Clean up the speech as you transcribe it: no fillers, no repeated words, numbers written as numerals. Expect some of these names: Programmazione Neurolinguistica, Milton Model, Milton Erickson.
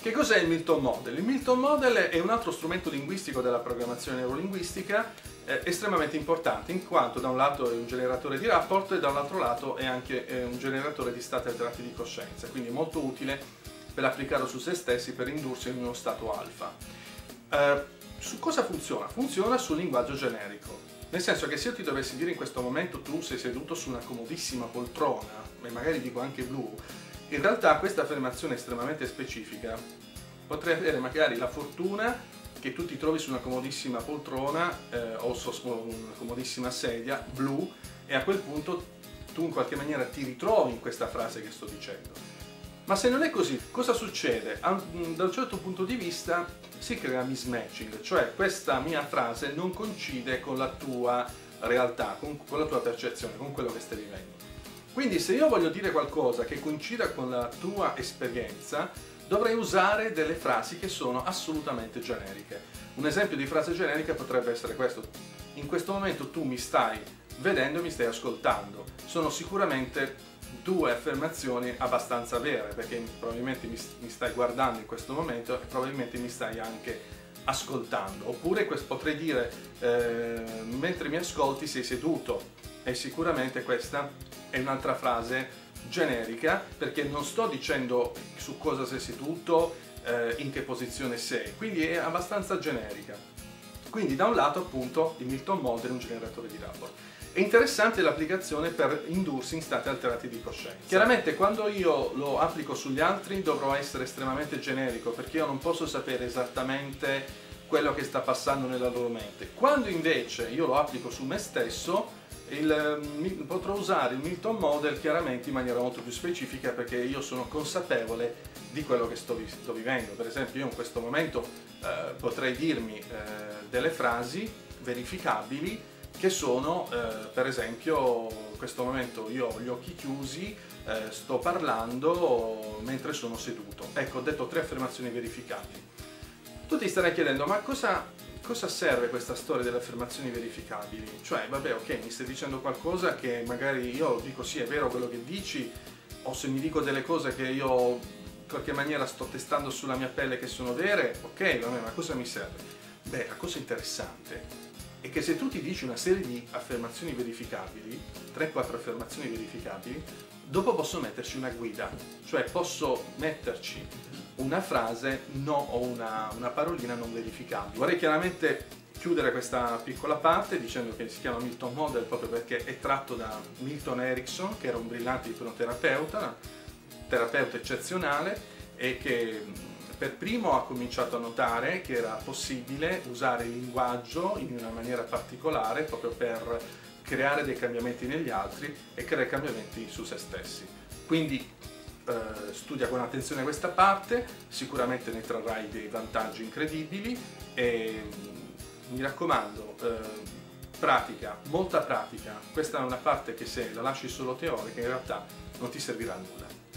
Che cos'è il Milton Model? Il Milton Model è un altro strumento linguistico della programmazione neurolinguistica estremamente importante, in quanto da un lato è un generatore di rapport e dall'altro lato è anche un generatore di stati alterati di coscienza, quindi molto utile per applicarlo su se stessi per indursi in uno stato alfa. Su cosa funziona? Funziona sul linguaggio generico, nel senso che se io ti dovessi dire in questo momento tu sei seduto su una comodissima poltrona, e magari dico anche blu, in realtà questa affermazione estremamente specifica potrei avere magari la fortuna che tu ti trovi su una comodissima poltrona o una comodissima sedia blu, e a quel punto tu in qualche maniera ti ritrovi in questa frase che sto dicendo. Ma se non è così, cosa succede? Da un certo punto di vista si crea mismatching, cioè questa mia frase non coincide con la tua realtà, con la tua percezione, con quello che stai vivendo. Quindi se io voglio dire qualcosa che coincida con la tua esperienza, dovrei usare delle frasi che sono assolutamente generiche. Un esempio di frase generica potrebbe essere questo: in questo momento tu mi stai vedendo e mi stai ascoltando. Sono sicuramente due affermazioni abbastanza vere, perché probabilmente mi stai guardando in questo momento e probabilmente mi stai anche ascoltando. Oppure potrei dire mentre mi ascolti sei seduto, e sicuramente questa è un'altra frase generica, perché non sto dicendo su cosa sei seduto, in che posizione sei, quindi è abbastanza generica. Quindi da un lato appunto il Milton Model è un generatore di rapport. È interessante l'applicazione per indursi in stati alterati di coscienza. Chiaramente quando io lo applico sugli altri dovrò essere estremamente generico, perché io non posso sapere esattamente quello che sta passando nella loro mente. Quando invece io lo applico su me stesso, potrò usare il Milton Model chiaramente in maniera molto più specifica, perché io sono consapevole di quello che sto vivendo. Per esempio, io in questo momento potrei dirmi delle frasi verificabili che sono, per esempio, in questo momento io ho gli occhi chiusi, sto parlando mentre sono seduto. Ecco, ho detto 3 affermazioni verificabili. Tu ti starai chiedendo, ma cosa serve questa storia delle affermazioni verificabili? Cioè, vabbè, ok, mi stai dicendo qualcosa che magari io dico sì, è vero quello che dici, o se mi dico delle cose che io in qualche maniera sto testando sulla mia pelle che sono vere, ok, vabbè, ma cosa mi serve? Beh, la cosa interessante è che se tu ti dici una serie di affermazioni verificabili, 3-4 affermazioni verificabili, dopo posso metterci una guida, cioè posso metterci una frase no o una parolina non verificabile. Vorrei chiaramente chiudere questa piccola parte dicendo che si chiama Milton Model proprio perché è tratto da Milton Erickson, che era un brillante ipnoterapeuta, terapeuta eccezionale, e che per primo ha cominciato a notare che era possibile usare il linguaggio in una maniera particolare proprio per creare dei cambiamenti negli altri e creare cambiamenti su se stessi. Quindi studia con attenzione questa parte, sicuramente ne trarrai dei vantaggi incredibili, e mi raccomando, pratica, molta pratica. Questa è una parte che se la lasci solo teorica in realtà non ti servirà a nulla.